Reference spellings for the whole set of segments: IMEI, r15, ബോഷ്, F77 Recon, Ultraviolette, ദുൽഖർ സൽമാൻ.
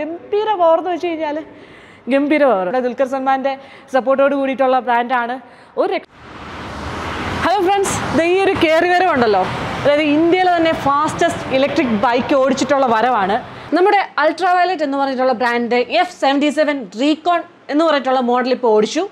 ഗംഭീര പവർ എന്ന് വെച്ച് കഴിഞ്ഞാൽ ഗംഭീര പവർ. ദുൽഖർ സൽമാൻ്റെ സപ്പോർട്ടോട് കൂടിയിട്ടുള്ള ബ്രാൻഡാണ്. ഒരു ഹലോ ഫ്രണ്ട്സ്, ഈ ഒരു കയറി വരവുണ്ടല്ലോ, അതായത് ഇന്ത്യയിലെ തന്നെ ഫാസ്റ്റസ്റ്റ് ഇലക്ട്രിക് ബൈക്ക് ഓടിച്ചിട്ടുള്ള വരവാണ്. നമ്മുടെ അൾട്രാവയലറ്റ് എന്ന് പറഞ്ഞിട്ടുള്ള ബ്രാൻഡ് F77 റീകോൺ എന്ന് പറഞ്ഞിട്ടുള്ള മോഡൽ ഇപ്പോൾ ഓടിച്ചു.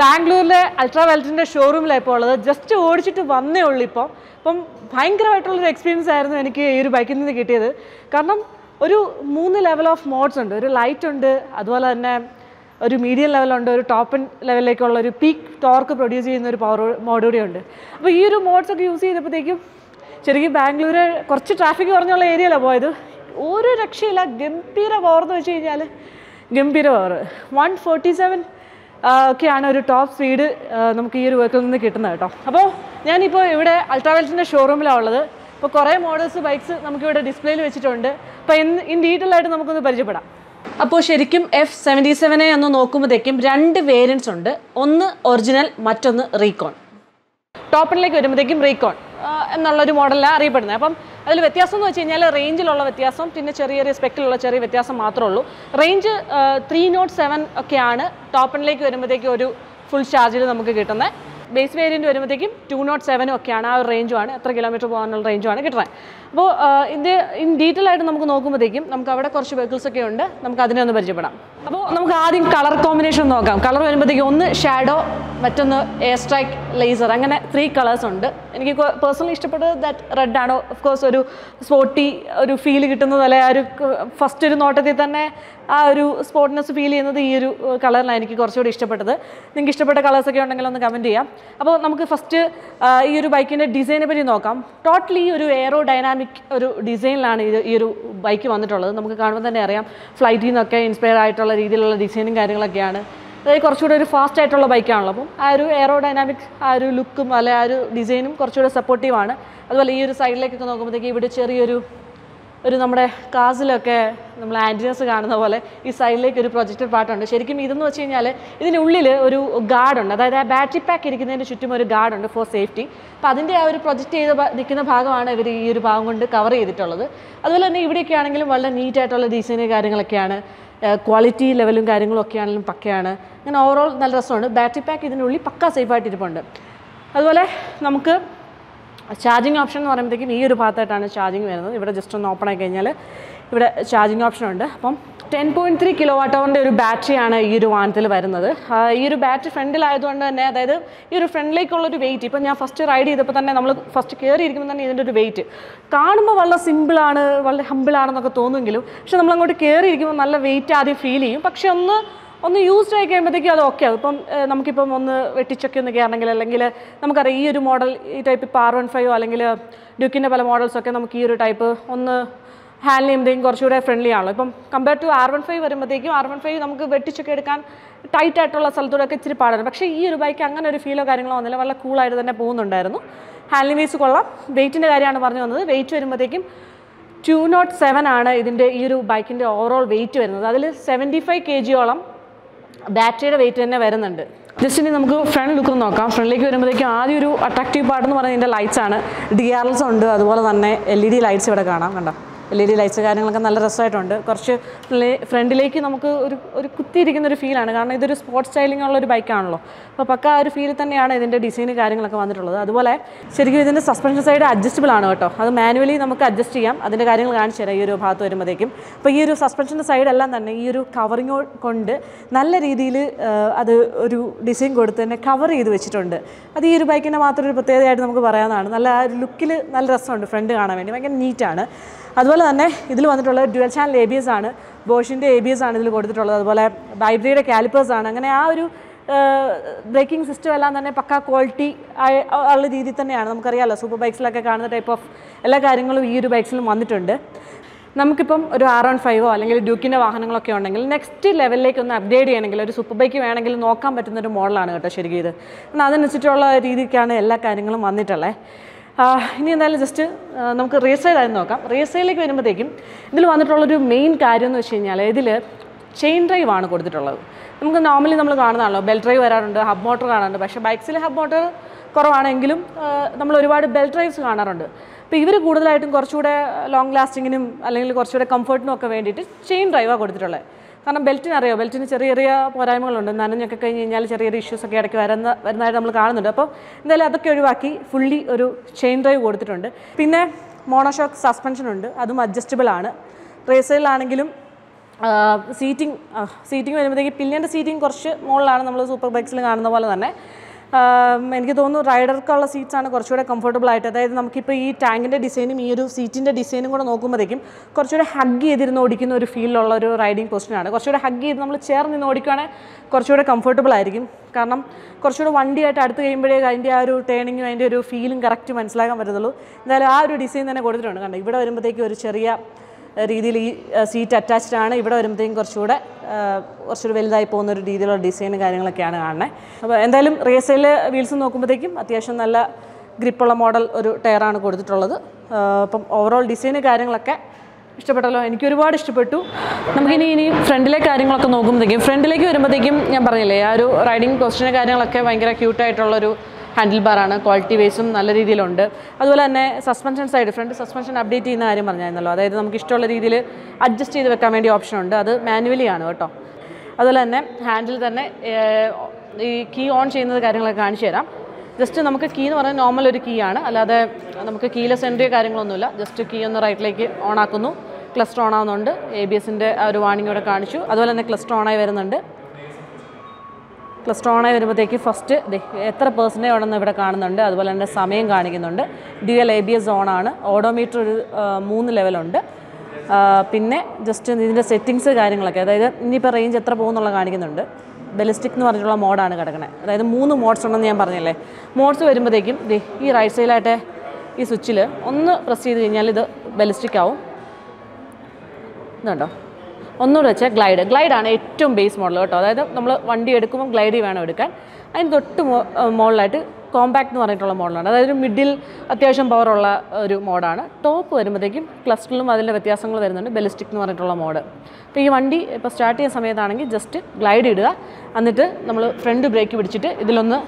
ബാംഗ്ലൂരിലെ അൾട്രാവയലറ്റിൻ്റെ ഷോറൂമിലാണ് ഇപ്പോൾ ഉള്ളത്. ജസ്റ്റ് ഓടിച്ചിട്ട് വന്നേ ഉള്ളൂ ഇപ്പോൾ. അപ്പം ഭയങ്കരമായിട്ടുള്ളൊരു എക്സ്പീരിയൻസ് ആയിരുന്നു എനിക്ക് ഈ ഒരു ബൈക്കിൽ നിന്ന് കിട്ടിയത്. കാരണം ഒരു 3 ലെവൽ ഓഫ് മോഡ്സ് ഉണ്ട്. ഒരു ലൈറ്റ് ഉണ്ട്, അതുപോലെ തന്നെ ഒരു മീഡിയം ലെവലുണ്ട്, ഒരു ടോപ്പ് ലെവലിലേക്കുള്ള ഒരു പീക്ക് ടോർക്ക് പ്രൊഡ്യൂസ് ചെയ്യുന്ന ഒരു പവർ മോഡ് കൂടിയുണ്ട്. അപ്പോൾ ഈ ഒരു മോഡ്സൊക്കെ യൂസ് ചെയ്തപ്പോഴത്തേക്കും ശരിക്കും ബാംഗ്ലൂർ കുറച്ച് ട്രാഫിക് കുറഞ്ഞുള്ള ഏരിയയിലാണ് പോയത്. ഒരു രക്ഷയില്ല, ഗംഭീര പവർ എന്ന് വെച്ച് കഴിഞ്ഞാൽ ഗംഭീര പവർ. 147 ഒക്കെയാണ് ഒരു ടോപ്പ് സ്പീഡ് നമുക്ക് ഈ ഒരു വെഹിക്കിളിൽ നിന്ന് കിട്ടുന്നത് കേട്ടോ. അപ്പോൾ ഞാനിപ്പോൾ ഇവിടെ അൾട്രാവയലറ്റിൻ്റെ ഷോറൂമിലാണ് ഉള്ളത്. ഇപ്പോൾ കുറേ മോഡൽസ് ബൈക്സ് നമുക്കിവിടെ ഡിസ്പ്ലേയിൽ വെച്ചിട്ടുണ്ട്. അപ്പോൾ ഇൻ ഡീറ്റെയിൽ ആയിട്ട് നമുക്കൊന്ന് പരിചയപ്പെടാം. അപ്പോൾ ശരിക്കും F77 എന്ന് നോക്കുമ്പോഴത്തേക്കും 2 വേരിയൻറ്റ്സ് ഉണ്ട്. ഒന്ന് ഒറിജിനൽ, മറ്റൊന്ന് റീകോൺ. ടോപ്പിലേക്ക് വരുമ്പോഴത്തേക്കും റീകോൺ എന്നുള്ളൊരു മോഡലാണ് അറിയപ്പെടുന്നത്. അപ്പം അതിൽ വ്യത്യാസം എന്ന് വെച്ച് കഴിഞ്ഞാൽ റേഞ്ചിലുള്ള വ്യത്യാസം, പിന്നെ ചെറിയ സ്പെക്കിലുള്ള ചെറിയ വ്യത്യാസം മാത്രമേ ഉള്ളൂ. റേഞ്ച് 307 ഒക്കെയാണ്. ടോപ്പിലേക്ക് വരുമ്പോഴത്തേക്കും ഒരു ഫുൾ ചാർജിൽ നമുക്ക് കിട്ടുന്നത്. ബേസ് വേരിയൻറ്റ് വരുമ്പോഴത്തേക്കും 207 ഒക്കെയാണ്. ആ ഒരു റേഞ്ചുമാണ്, എത്ര കിലോമീറ്റർ പോകാനുള്ള റേഞ്ചുമാണ് കിട്ടുന്നത്. അപ്പോൾ ഇത് ഇൻ ഡീറ്റെയിൽ ആയിട്ട് നമുക്ക് നോക്കുമ്പോഴത്തേക്കും നമുക്ക് അവിടെ കുറച്ച് വെഹിക്കിൾസൊക്കെ ഉണ്ട്. നമുക്ക് അതിനെ ഒന്ന് പരിചയപ്പെടാം. അപ്പോൾ നമുക്ക് ആദ്യം കളർ കോമ്പിനേഷൻ നോക്കാം. കളർ വരുമ്പോഴത്തേക്കും ഒന്ന് ഷാഡോ, മറ്റൊന്ന് എയർ സ്ട്രൈക്ക്, ലേസർ, അങ്ങനെ 3 കളേഴ്സ് ഉണ്ട്. എനിക്ക് പേഴ്സണലി ഇഷ്ടപ്പെട്ടത് റെഡാണ്. ഓഫ് കോഴ്സ് ഒരു സ്പോർട്ടി ഒരു ഫീൽ കിട്ടുന്നത്, അല്ലെ ആ ഒരു ഫസ്റ്റ് ഒരു നോട്ടത്തിൽ തന്നെ ആ ഒരു സ്പോർട്ടിനെസ് ഫീൽ ചെയ്യുന്നത് ഈ ഒരു കളറിലാണ് എനിക്ക് കുറച്ചുകൂടി ഇഷ്ടപ്പെട്ടത്. നിങ്ങൾക്ക് ഇഷ്ടപ്പെട്ട കളേഴ്സൊക്കെ ഉണ്ടെങ്കിൽ ഒന്ന് കമൻറ്റ് ചെയ്യാം. അപ്പോൾ നമുക്ക് ഫസ്റ്റ് ഈ ഒരു ബൈക്കിൻ്റെ ഡിസൈനെ പറ്റി നോക്കാം. ടോട്ടലി ഒരു എയറോ ഡൈനാമിക് ഒരു ഡിസൈനിലാണ് ഈ ഒരു ബൈക്ക് വന്നിട്ടുള്ളത്. നമുക്ക് കാണുമ്പോൾ തന്നെ അറിയാം, ഫ്ലൈറ്റിൽ നിന്നൊക്കെ ഇൻസ്പയർ ആയിട്ടുള്ള രീതിയിലുള്ള ഡിസൈനും കാര്യങ്ങളൊക്കെയാണ്. അതായത് കുറച്ചുകൂടെ ഒരു ഫാസ്റ്റ് ആയിട്ടുള്ള ബൈക്കാണല്ലോ. അപ്പം ആ ഒരു എയറോ ഡൈനാമിക് ആ ഒരു ലുക്കും അല്ലെ ആ ഒരു ഡിസൈനും കുറച്ചുകൂടെ സപ്പോർട്ടീവാണ്. അതുപോലെ ഈ ഒരു സൈഡിലേക്കൊക്കെ നോക്കുമ്പോഴത്തേക്ക് ഇവിടെ ചെറിയൊരു നമ്മുടെ കാസിലൊക്കെ നമ്മൾ ആൻറ്റിനസ് കാണുന്ന പോലെ ഈ സൈഡിലേക്ക് ഒരു പ്രൊജക്ടർ പാർട്ടുണ്ട്. ശരിക്കും ഇതെന്ന് വെച്ച് കഴിഞ്ഞാൽ ഇതിനുള്ളിൽ ഒരു ഗാർഡുണ്ട്. അതായത് ആ ബാറ്ററി പാക്ക് ഇരിക്കുന്നതിൻ്റെ ചുറ്റും ഒരു ഗാർഡുണ്ട് ഫോർ സേഫ്റ്റി. അപ്പോൾ അതിൻ്റെ ആ ഒരു പ്രൊജക്റ്റ് ചെയ്ത് നിൽക്കുന്ന ഭാഗമാണ് ഇവർ ഈ ഒരു ഭാഗം കൊണ്ട് കവർ ചെയ്തിട്ടുള്ളത്. അതുപോലെ തന്നെ ഇവിടെയൊക്കെ ആണെങ്കിലും വളരെ നീറ്റായിട്ടുള്ള ഡിസൈന് കാര്യങ്ങളൊക്കെയാണ്. ക്വാളിറ്റി ലെവലും കാര്യങ്ങളൊക്കെ ആണെങ്കിലും പക്കയാണ്. അങ്ങനെ ഓവറോൾ നല്ല രസമാണ്. ബാറ്ററി പാക്ക് ഇതിനുള്ളിൽ പക്കാ സേഫായിട്ട് ഇരിപ്പുണ്ട്. അതുപോലെ നമുക്ക് ചാർജിങ് ഓപ്ഷൻ എന്ന് പറയുമ്പോഴത്തേക്കും ഈ ഒരു ഭാഗത്തായിട്ടാണ് ചാർജിങ് വരുന്നത്. ഇവിടെ ജസ്റ്റ് ഒന്ന് ഓപ്പൺ ആയി കഴിഞ്ഞാൽ ഇവിടെ ചാർജിങ് ഓപ്ഷൻ ഉണ്ട്. അപ്പം 10.3 കിലോവാട്ടോറിൻ്റെ ഒരു ബാറ്ററിയാണ് ഈ ഒരു വാഹനത്തിൽ വരുന്നത്. ഈ ഒരു ബാറ്ററി ഫ്രണ്ടിലായതുകൊണ്ട് തന്നെ, അതായത് ഈ ഒരു ഫ്രണ്ടിലേക്കുള്ളൊരു വെയിറ്റ്, ഇപ്പം ഞാൻ ഫസ്റ്റ് റൈഡ് ചെയ്തപ്പോൾ തന്നെ നമ്മൾ ഫസ്റ്റ് കയറി ഇരിക്കുമ്പോൾ തന്നെ ഇതിൻ്റെ ഒരു വെയിറ്റ് കാണുമ്പോൾ വളരെ സിമ്പിളാണ്, വളരെ ഹമ്പിളാണെന്നൊക്കെ തോന്നുമെങ്കിലും പക്ഷെ നമ്മളങ്ങോട്ട് കയറി ഇരിക്കുമ്പോൾ നല്ല വെയിറ്റ് ആദ്യം ഫീൽ ചെയ്യും. പക്ഷെ ഒന്ന് യൂസ്ഡ് ആയി കഴിയുമ്പോഴത്തേക്കും അത് ഓക്കെ ആവും. ഇപ്പം നമുക്കിപ്പം ഒന്ന് വെട്ടിച്ചൊക്കെ ഒന്ന് കയറണമെങ്കിൽ, അല്ലെങ്കിൽ നമുക്കറിയാം ഈ ഒരു മോഡൽ ഈ ടൈപ്പ് ഇപ്പോൾ R15 അല്ലെങ്കിൽ ഡ്യൂക്കിൻ്റെ പല മോഡൽസൊക്കെ നമുക്ക് ഈ ഒരു ടൈപ്പ് ഒന്ന് ഹാൻഡിൽ ചെയ്യുമ്പോഴത്തേക്കും കുറച്ചുകൂടെ ഫ്രണ്ട്ലി ആണല്ലോ. ഇപ്പം കമ്പയർ ടു R15 വരുമ്പോഴത്തേക്കും R15 നമുക്ക് വെട്ടിച്ചൊക്കെ എടുക്കാൻ ടൈറ്റ് ആയിട്ടുള്ള സ്ഥലത്തൂടെയൊക്കെ ഇച്ചിരി പാടാണ്. പക്ഷേ ഈ ഒരു ബൈക്ക് അങ്ങനെ ഒരു ഫീലോ കാര്യങ്ങളോ വന്നില്ല. വളരെ കൂളായിട്ട് തന്നെ പോകുന്നുണ്ടായിരുന്നു. ഹാൻഡിലിംഗ് വേസ് കൊള്ളാം. വെയിറ്റിൻ്റെ കാര്യമാണ് പറഞ്ഞു വന്നത്. വെയിറ്റ് വരുമ്പോഴത്തേക്കും 207 ആണ് ഇതിൻ്റെ ഈ ഒരു ബൈക്കിൻ്റെ ഓവറോൾ വെയിറ്റ് വരുന്നത്. അതിൽ 75 kg ബാറ്ററിയുടെ വെയിറ്റ് തന്നെ വരുന്നുണ്ട്. ജസ്റ്റ് ഇനി നമുക്ക് ഫ്രണ്ട് ലുക്ക് നോക്കാം. ഫ്രണ്ടിലേക്ക് വരുമ്പോഴത്തേക്കും ആദ്യം ഒരു അട്രാക്റ്റീവ് പാർട്ടെന്ന് പറഞ്ഞാൽ ഇതിൻ്റെ ലൈറ്റ്സാണ്. DRLs ഉണ്ട്, അതുപോലെ തന്നെ LED ലൈറ്റ്സ് ഇവിടെ കാണാം. കണ്ടോ, LED ലൈറ്റ്സ് കാര്യങ്ങളൊക്കെ നല്ല രസമായിട്ടുണ്ട്. കുറച്ച് ഫ്രണ്ടിലേക്ക് നമുക്ക് ഒരു കുത്തിയിരിക്കുന്നൊരു ഫീലാണ്. കാരണം ഇതൊരു സ്പോർട്സ് സ്റ്റൈലിംഗ് ഉള്ളൊരു ബൈക്കാണല്ലോ. അപ്പോൾ പക്കാ ഒരു ഫീൽ തന്നെയാണ് ഇതിൻ്റെ ഡിസൈന് കാര്യങ്ങളൊക്കെ വന്നിട്ടുള്ളത്. അതുപോലെ ശരിക്കും ഇതിൻ്റെ സസ്പെൻഷൻ സൈഡ് അഡ്ജസ്റ്റബിൾ ആണ് കേട്ടോ. അത് മാനുവലി നമുക്ക് അഡ്ജസ്റ്റ് ചെയ്യാം. അതിൻ്റെ കാര്യങ്ങൾ കാണിച്ചു തരാം ഈ ഒരു ഭാഗത്ത് വരുമ്പോഴത്തേക്കും. അപ്പോൾ ഈ ഒരു സസ്പെൻഷൻ്റെ സൈഡെല്ലാം തന്നെ ഈ ഒരു കവറിങ് കൊണ്ട് നല്ല രീതിയിൽ അത് ഒരു ഡിസൈൻ കൊടുത്ത് തന്നെ കവർ ചെയ്ത് വെച്ചിട്ടുണ്ട്. അത് ഈ ഒരു ബൈക്കിൻ്റെ മാത്രം ഒരു പ്രത്യേകതയായിട്ട് നമുക്ക് പറയാവുന്നതാണ്. നല്ല ആ ഒരു ലുക്കിൽ നല്ല രസമുണ്ട് ഫ്രണ്ട് കാണാൻ വേണ്ടി. ഭയങ്കര നീറ്റാണ്. അതുപോലെ തന്നെ ഇതിൽ വന്നിട്ടുള്ള ഡ്യുവൽ ചാനൽ ABS ആണ്. ബോഷിൻ്റെ ABS ആണ് ഇതിൽ കൊടുത്തിട്ടുള്ളത്. അതുപോലെ വൈബ്രയുടെ കാലിപ്പേഴ്സ് ആണ്. അങ്ങനെ ആ ഒരു ബ്രേക്കിംഗ് സിസ്റ്റം എല്ലാം തന്നെ പക്കാ ക്വാളിറ്റി ഉള്ള രീതിയിൽ തന്നെയാണ്. നമുക്കറിയാമല്ലോ സൂപ്പർ ബൈക്സിലൊക്കെ കാണുന്ന ടൈപ്പ് ഓഫ് എല്ലാ കാര്യങ്ങളും ഈ ഒരു ബൈക്സിലും വന്നിട്ടുണ്ട്. നമുക്കിപ്പം ഒരു R15 അല്ലെങ്കിൽ ഡ്യൂക്കിന്റെ വാഹനങ്ങളൊക്കെ ഉണ്ടെങ്കിൽ നെക്സ്റ്റ് ലെവലിലേക്ക് ഒന്ന് അപ്ഗ്രേഡ് ചെയ്യണമെങ്കിൽ ഒരു സൂപ്പർ ബൈക്ക് വേണമെങ്കിൽ നോക്കാൻ പറ്റുന്ന ഒരു മോഡലാണ് കേട്ടോ ശരിക്കും ഇത്. എന്നാൽ അതിനനുസരിച്ചുള്ള രീതിക്കാണ് എല്ലാ കാര്യങ്ങളും വന്നിട്ടുള്ളത്. ഇനി എന്തായാലും ജസ്റ്റ് നമുക്ക് റീസെയിൽ ആയി നോക്കാം. റീസെയിലേക്ക് വരുമ്പോഴത്തേക്കും ഇതിൽ വന്നിട്ടുള്ളൊരു മെയിൻ കാര്യം എന്ന് വെച്ച് കഴിഞ്ഞാൽ ഇതിൽ ചെയിൻ ഡ്രൈവ് ആണ് കൊടുത്തിട്ടുള്ളത്. നമുക്ക് നോർമലി നമ്മൾ കാണുന്നതാണല്ലോ ബെൽ ഡ്രൈവ് വരാറുണ്ട്, ഹബ് മോട്ടർ കാണാറുണ്ട്. പക്ഷേ ബൈക്സിൽ ഹബ് മോട്ടർ കുറവാണെങ്കിലും നമ്മൾ ഒരുപാട് ബെൽ ഡ്രൈവ്സ് കാണാറുണ്ട്. അപ്പോൾ ഇവർ കൂടുതലായിട്ടും കുറച്ചുകൂടെ ലോങ് ലാസ്റ്റിങ്ങിനും അല്ലെങ്കിൽ കുറച്ചുകൂടെ കംഫർട്ടിനും ഒക്കെ വേണ്ടിയിട്ട് ചെയിൻ ഡ്രൈവാണ് കൊടുത്തിട്ടുള്ളത്. കാരണം ബെൽറ്റിനറിയാം, ബെൽറ്റിന് ചെറിയ ചെറിയ പോരായ്മകളുണ്ട്. നനഞ്ഞൊക്കെ കഴിഞ്ഞ് കഴിഞ്ഞാൽ ചെറിയ ചെറിയ ഇഷ്യൂസൊക്കെ ഇടയ്ക്ക് വരുന്നതായിട്ട് നമ്മൾ കാണുന്നുണ്ട്. അപ്പോൾ എന്തായാലും അതൊക്കെ ഒഴിവാക്കി ഫുള്ളി ഒരു ചെയിൻ ഡ്രൈവ് കൊടുത്തിട്ടുണ്ട്. പിന്നെ മോണോഷോക്ക് സസ്പെൻഷനുണ്ട്, അതും അഡ്ജസ്റ്റബിളാണ്. റേസറിലാണെങ്കിലും സീറ്റിംഗ് വരുമ്പോഴത്തേക്ക് പില്ലിൻ്റെ സീറ്റിംഗ് കുറച്ച് മുകളിലാണ് നമ്മൾ സൂപ്പർ ബൈക്സിൽ കാണുന്ന പോലെ തന്നെ. എനിക്ക് തോന്നുന്നു റൈഡർക്കുള്ള സീറ്റ്സാണ് കുറച്ചുകൂടെ കംഫർട്ടബിൾ ആയിട്ട്. അതായത് നമുക്കിപ്പോൾ ഈ ടാങ്കിൻ്റെ ഡിസൈനും ഈ ഒരു സീറ്റിൻ്റെ ഡിസൈനും കൂടെ നോക്കുമ്പോഴേക്കും കുറച്ചുകൂടെ ഹഗ് ചെയ്തിരുന്ന് ഓടിക്കുന്ന ഒരു ഫീലിലുള്ള ഒരു റൈഡിങ് പൊസിഷനാണ്. കുറച്ചുകൂടെ ഹഗ് ചെയ്ത് നമ്മൾ ചേർന്ന് നിന്ന് ഓടിക്കുകയാണെങ്കിൽ കുറച്ചുകൂടെ കംഫർട്ടബിൾ ആയിരിക്കും. കാരണം കുറച്ചുകൂടെ വണ്ടിയായിട്ട് അടുത്ത് കഴിയുമ്പോഴേ അതിൻ്റെ ആ ഒരു ടേണിങ്ങും അതിൻ്റെ ഒരു ഫീലും കറക്റ്റ് മനസ്സിലാക്കാൻ പറ്റത്തുള്ളൂ. എന്തായാലും ആ ഒരു ഡിസൈൻ തന്നെ കൊടുത്തിട്ടുണ്ട്. കാരണം ഇവിടെ വരുമ്പോഴത്തേക്കും ഒരു ചെറിയ രീതിയിൽ ഈ സീറ്റ് അറ്റാച്ച്ഡ് ആണ്, ഇവിടെ വരുമ്പോഴത്തേക്കും കുറച്ചുകൂടെ വലുതായി പോകുന്ന ഒരു രീതിയിലുള്ള ഡിസൈനും കാര്യങ്ങളൊക്കെയാണ് കാണുന്നത്. അപ്പോൾ എന്തായാലും റേസയിൽ വീൽസ് നോക്കുമ്പോഴത്തേക്കും അത്യാവശ്യം നല്ല ഗ്രിപ്പുള്ള മോഡൽ ഒരു ടയറാണ് കൊടുത്തിട്ടുള്ളത്. അപ്പം ഓവറോൾ ഡിസൈന് കാര്യങ്ങളൊക്കെ ഇഷ്ടപ്പെട്ടല്ലോ, എനിക്ക് ഒരുപാട് ഇഷ്ടപ്പെട്ടു. നമുക്കിനി ഫ്രണ്ടിലെ കാര്യങ്ങളൊക്കെ നോക്കുമ്പോഴത്തേക്കും ഫ്രണ്ടിലേക്ക് വരുമ്പോഴത്തേക്കും ഞാൻ പറഞ്ഞില്ലേ ആ ഒരു റൈഡിങ് പൊസിഷനും കാര്യങ്ങളൊക്കെ ഭയങ്കര ക്യൂട്ടായിട്ടുള്ളൊരു ഹാൻഡിൽ ബാറാണ്. ക്വാളിറ്റി വൈസും നല്ല രീതിയിലുണ്ട്. അതുപോലെ തന്നെ suspension side front suspension update ചെയ്യുന്ന കാര്യം പറഞ്ഞായിരുന്നല്ലോ, അതായത് നമുക്ക് ഇഷ്ടമുള്ള രീതിയിൽ അഡ്ജസ്റ്റ് ചെയ്ത് വെക്കാൻ വേണ്ടി ഓപ്ഷൻ ഉണ്ട്. അത് മാനുവലി ആണ് കേട്ടോ. അതുപോലെ തന്നെ ഹാൻഡിൽ തന്നെ ഈ കീ ഓൺ ചെയ്യുന്നത് കാര്യങ്ങളൊക്കെ കാണിച്ചു തരാം. ജസ്റ്റ് നമുക്ക് കീ എന്ന് പറഞ്ഞാൽ നോർമൽ ഒരു കീ ആണ്, അല്ലാതെ നമുക്ക് കീലെസ് എൻട്രിയോ കാര്യങ്ങളൊന്നുമില്ല. ജസ്റ്റ് കീ ഒന്ന് റൈറ്റിലേക്ക് ഓൺ ആക്കുന്നു, ക്ലസ്റ്റർ ഓൺ ആവുന്നുണ്ട്. ABSൻ്റെ ആ ഒരു വാണിംഗ് ഇവിടെ കാണിച്ചു. അതുപോലെ തന്നെ ക്ലസ്റ്റർ ഓണായി വരുന്നുണ്ട്. ക്ലസ്റ്റർ ഓണായി വരുമ്പോഴത്തേക്ക് ഫസ്റ്റ് എത്ര പേഴ്സൻ്റേജ് ഉണ്ടെന്ന് ഇവിടെ കാണുന്നുണ്ട്. അതുപോലെ തന്നെ സമയം കാണിക്കുന്നുണ്ട്. Dual ABS സോണാണ്. ഓഡോമീറ്റർ ഒരു 3 ലെവലുണ്ട്. പിന്നെ ജസ്റ്റ് ഇതിൻ്റെ സെറ്റിങ്സ് കാര്യങ്ങളൊക്കെ, അതായത് ഇനിയിപ്പോൾ റേഞ്ച് എത്ര പോകുന്നുള്ള കാണിക്കുന്നുണ്ട്. ബെലിസ്റ്റിക് എന്ന് പറഞ്ഞിട്ടുള്ള മോഡാണ് കിടക്കുന്നത്. അതായത് 3 മോഡ്സ് ഉണ്ടെന്ന് ഞാൻ പറഞ്ഞില്ലേ. മോഡ്സ് വരുമ്പോഴത്തേക്കും ഈ റൈറ്റ് സൈഡിലായിട്ട് ഈ സ്വിച്ചിൽ ഒന്ന് പ്രസ് ചെയ്ത് കഴിഞ്ഞാൽ ഇത് ബെലിസ്റ്റിക് ആവും. ഇതുണ്ടോ, ഒന്നുകൂടെ വെച്ചാൽ ഗ്ലൈഡാണ് ഏറ്റവും ബേസ് മോഡൽ കേട്ടോ. അതായത് നമ്മൾ വണ്ടി എടുക്കുമ്പോൾ ഗ്ലൈഡ് വേണം എടുക്കാൻ. അതിന് തൊട്ട് മോഡലായിട്ട് കോമ്പാക്ട് എന്ന് പറഞ്ഞിട്ടുള്ള മോഡലാണ്. അതായത് മിഡിൽ അത്യാവശ്യം പവറുള്ള ഒരു മോഡാണ്. ടോപ്പ് വരുമ്പോഴത്തേക്കും ക്ലസ്റ്ററിലും അതിൻ്റെ വ്യത്യാസങ്ങൾ വരുന്നുണ്ട്. ബെലിസ്റ്റിക് എന്ന് പറഞ്ഞിട്ടുള്ള മോഡ്. അപ്പോൾ ഈ വണ്ടി ഇപ്പോൾ സ്റ്റാർട്ട് ചെയ്യുന്ന സമയത്താണെങ്കിൽ ജസ്റ്റ് ഗ്ലൈഡ് ഇടുക, എന്നിട്ട് നമ്മൾ ഫ്രണ്ട് ബ്രേക്ക് പിടിച്ചിട്ട് ഇതിലൊന്ന്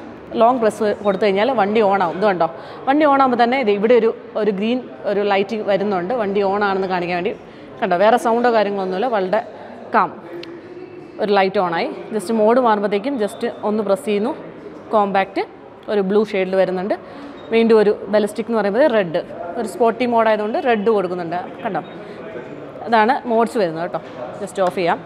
ലോങ് പ്രസ് കൊടുത്തു കഴിഞ്ഞാൽ വണ്ടി ഓണാവും. ഇത് കണ്ടോ, വണ്ടി ഓണാകുമ്പോൾ തന്നെ ഇത് ഇവിടെ ഒരു ഗ്രീൻ ഒരു ലൈറ്റ് വരുന്നുണ്ട് വണ്ടി ഓണാണെന്ന് കാണിക്കാൻ വേണ്ടി. കണ്ടോ, വേറെ സൗണ്ടോ കാര്യങ്ങളൊന്നുമില്ല, വളരെ കാം ഒരു ലൈറ്റ് ഓണായി. ജസ്റ്റ് മോഡ് മാറുമ്പോഴത്തേക്കും ജസ്റ്റ് ഒന്ന് പ്രസ് ചെയ്യുന്നു, കോമ്പാക്റ്റ് ഒരു ബ്ലൂ ഷെയ്ഡിൽ വരുന്നുണ്ട്. വീണ്ടും ഒരു ബെലിസ്റ്റിക് എന്ന് പറയുമ്പോൾ റെഡ്, ഒരു സ്പോർട്ടി മോഡായതുകൊണ്ട് റെഡ് കൊടുക്കുന്നുണ്ട്. കണ്ടോ, അതാണ് മോഡ്സ് വരുന്നത് കേട്ടോ. ജസ്റ്റ് ഓഫ് ചെയ്യാം.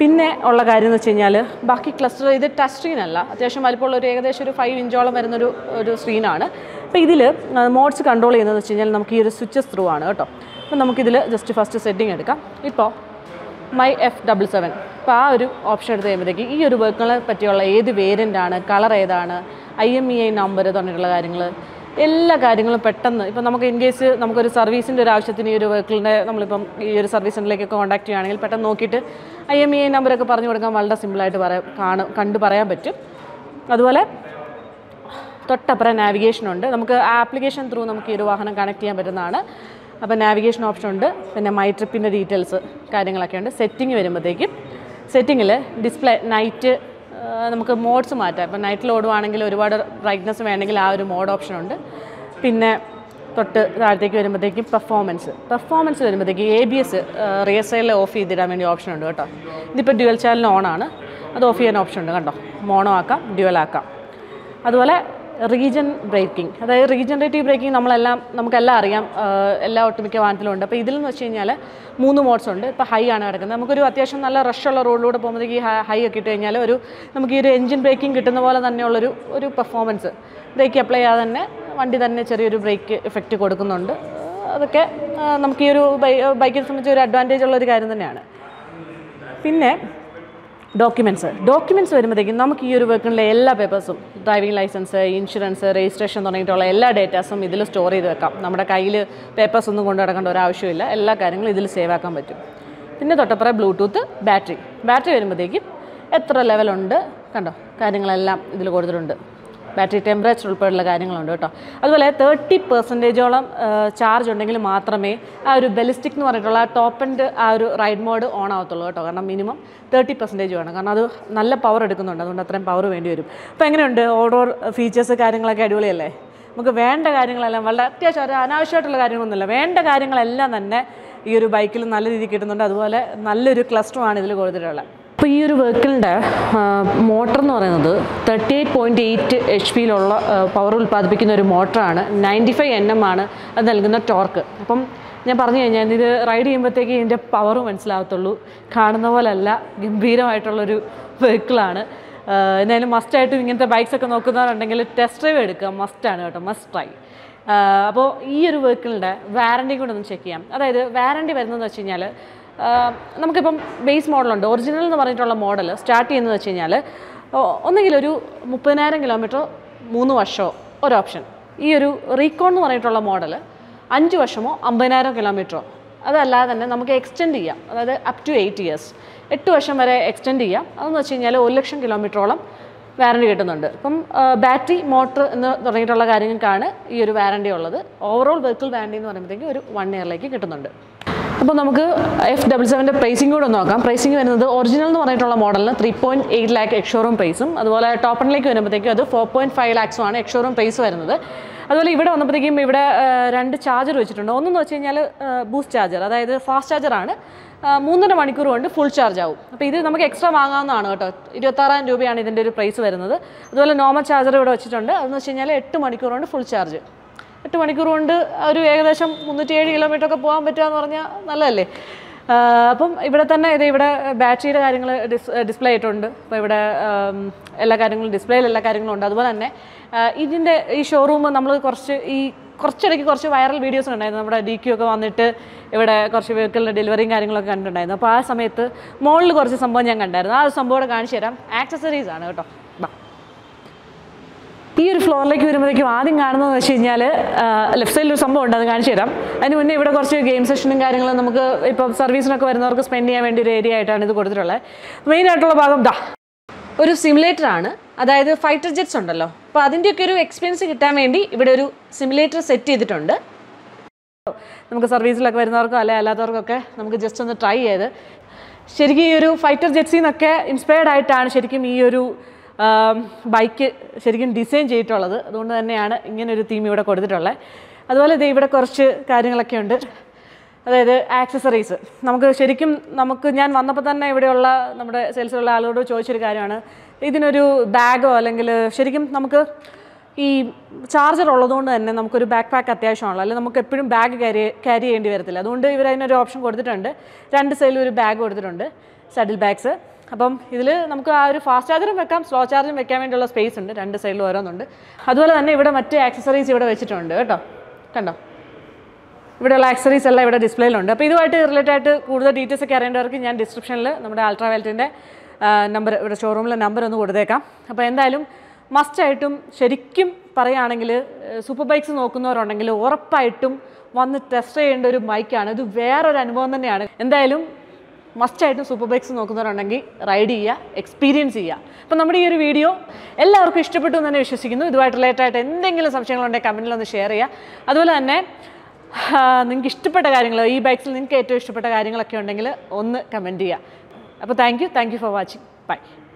പിന്നെ ഉള്ള കാര്യം എന്ന് വെച്ച് കഴിഞ്ഞാൽ ബാക്കി ക്ലസ്റ്റർ ഇത് ടച്ച് സ്ക്രീനല്ല, അത്യാവശ്യം വലിപ്പമുള്ള ഒരു ഏകദേശം ഒരു 5 ഇഞ്ചോളം വരുന്നൊരു സ്ക്രീനാണ്. അപ്പോൾ ഇതിൽ മോഡ്സ് കൺട്രോൾ ചെയ്യുന്നതെന്ന് വെച്ച് കഴിഞ്ഞാൽ നമുക്ക് ഈ ഒരു സ്വിച്ചസ് ത്രൂ ആണ് കേട്ടോ. അപ്പം നമുക്കിതിൽ ജസ്റ്റ് ഫസ്റ്റ് സെറ്റിംഗ് എടുക്കാം. ഇപ്പോൾ F77 അപ്പോൾ ആ ഒരു ഓപ്ഷൻ എടുത്ത് കഴിയുമ്പോഴത്തേക്ക് ഈ ഒരു ബൈക്കിനെ പറ്റിയുള്ള ഏത് വേരിയൻ്റാണ്, കളർ ഏതാണ്, IMEI നമ്പർ തുടങ്ങിയിട്ടുള്ള കാര്യങ്ങൾ, എല്ലാ കാര്യങ്ങളും പെട്ടെന്ന് ഇപ്പോൾ നമുക്ക് ഇൻ കേസ് നമുക്കൊരു സർവീസിൻ്റെ ഒരു ആവശ്യത്തിന് ഈ ഒരു വെഹിക്കിളിൻ്റെ നമ്മളിപ്പം ഈ ഒരു സർവീസ് സെൻ്ററിലേക്കൊക്കെ കോൺടാക്ട് ചെയ്യുകയാണെങ്കിൽ പെട്ടെന്ന് നോക്കിയിട്ട് IMEI നമ്പരൊക്കെ പറഞ്ഞു കൊടുക്കാൻ വളരെ സിമ്പിളായിട്ട് കണ്ട് പറയാൻ പറ്റും. അതുപോലെ തൊട്ടപ്പുറം നാവിഗേഷനുണ്ട്. നമുക്ക് ആ ആപ്ലിക്കേഷൻ ത്രൂ നമുക്ക് ഈ ഒരു വാഹനം കണക്ട് ചെയ്യാൻ പറ്റുന്നതാണ്. അപ്പോൾ നാവിഗേഷൻ ഓപ്ഷൻ ഉണ്ട്. പിന്നെ മൈ ട്രിപ്പിൻ്റെ ഡീറ്റെയിൽസ് കാര്യങ്ങളൊക്കെ ഉണ്ട്. സെറ്റിംഗ് വരുമ്പോഴത്തേക്കും സെറ്റിങ്ങിൽ ഡിസ്പ്ലേ നൈറ്റ് നമുക്ക് മോഡ്സ് മാറ്റാം. ഇപ്പോൾ നൈറ്റ് ലോഡുവാണെങ്കിൽ ഒരുപാട് ബ്രൈറ്റ്നസ് വേണമെങ്കിൽ ആ ഒരു മോഡ് ഓപ്ഷൻ ഉണ്ട്. പിന്നെ തൊട്ട് താഴത്തേക്ക് വരുമ്പോഴത്തേക്കും പെർഫോമൻസ് വരുമ്പോഴത്തേക്ക് ABS റിയർ സൈഡിൽ ഓഫ് ചെയ്തിടാൻ വേണ്ടി ഓപ്ഷൻ ഉണ്ട് കേട്ടോ. ഇതിപ്പോൾ ഡ്യുവൽ ചാനൽ ഓണാണ്, അത് ഓഫ് ചെയ്യാൻ ഓപ്ഷൻ ഉണ്ട്. കണ്ടോ, മോണോ ആക്കാം, ഡ്യുവൽ ആക്കാം. അതുപോലെ റീജൻ ബ്രേക്കിംഗ്, അതായത് റീജനറേറ്റീവ് ബ്രേക്കിംഗ് നമുക്കെല്ലാം അറിയാം, എല്ലാ ഒട്ടുമിക്ക വാഹനത്തിലും ഉണ്ട്. അപ്പോൾ ഇതിലെന്ന് വെച്ച് കഴിഞ്ഞാൽ 3 മോഡ്സ് ഉണ്ട്. ഇപ്പോൾ ഹൈ ആണ് കിടക്കുന്നത്. നമുക്കൊരു അത്യാവശ്യം നല്ല റഷുള്ള റോഡിലൂടെ പോകുമ്പോഴത്തേക്ക് ഈ ഹൈ ഒക്കെ ഇട്ട് കഴിഞ്ഞാൽ നമുക്ക് ഈ ഒരു എൻജിൻ ബ്രേക്കിംഗ് കിട്ടുന്ന പോലെ തന്നെയുള്ളൊരു പെർഫോമൻസ്. ബ്രേക്ക് അപ്ലൈ ചെയ്യാതെ തന്നെ വണ്ടി തന്നെ ചെറിയൊരു ബ്രേക്ക് എഫക്റ്റ് കൊടുക്കുന്നുണ്ട്. അതൊക്കെ നമുക്ക് ഈ ഒരു ബൈക്കിനെ സംബന്ധിച്ച് ഒരു അഡ്വാൻറ്റേജ് ഉള്ളൊരു കാര്യം തന്നെയാണ്. പിന്നെ Documents. Documents are very important. We work on all papers, driving license, insurance, registration, all data. We store store it. We papers on the save Bluetooth battery. Battery is very important. Level on battery temperature is 30% charge on ballistic top and ride mode on minimum 30% on power power features bike. For this vehicle, the motor is 38.8 HP power. The motor is 95 Nm and the torque. I told you, I ride the power. Must try. This vehicle is check the warranty. We have a base model, the original model, starting with 30,000 km, 3 years, one option. This is a Recon model, 5 years, 50,000 km. That is, we extend it up to 8 years. 8 years, extend it up to 1,00,000 km. Battery, motor, this warranty. Overall vehicle warranty is 1 year. Now, we have F77 pricing. Pricing is the original model 3.8 lakh ex-showroom price. Top end 4.5 lakhs ex-showroom price. Here we have two chargers. One is a boost charger, that is fast charger. 3 hours is full charge. So, this is extra. $26 price. There is normal charger, that is 8 hours full charge. 2 hours, it's 307 km. Here, battery display. In this showroom, we have some viral videos. This floor like left side a game session service area simulator fighter jets experience simulator set service bike design cheyittulladu adondu thanneyana ingane oru theme ivda kodutittulla aduvale idu ivda korchu karyangalakku undu adayide accessories namukku serikum namukku njan vannappo thanne ivdeyulla nammade sales ulla aalodu choichoru karyana idinoru bag allengil serikum namukku ee charger ulladondu thanne namukku oru backpack atyasham alle namukku eppozhum bag carry cheyandi varathilla adondu ivra innoru option kodutittunde rendu side oru bag kodutittunde saddle bags. Now, we have fast charger and slow charger and space on the side. That's accessories here. Accessories are displayed. Related details in the description. Ultraviolette showroom number. Must item, Sherikim, Parayanangil, Superbikes and Okuna or Anangil, or a Pytum, one the test and a bike and wear or environment. Must have superbikes ride experience. Now, we have a video. If you share this video, share it. That's why you comment. Thank you for watching. Bye.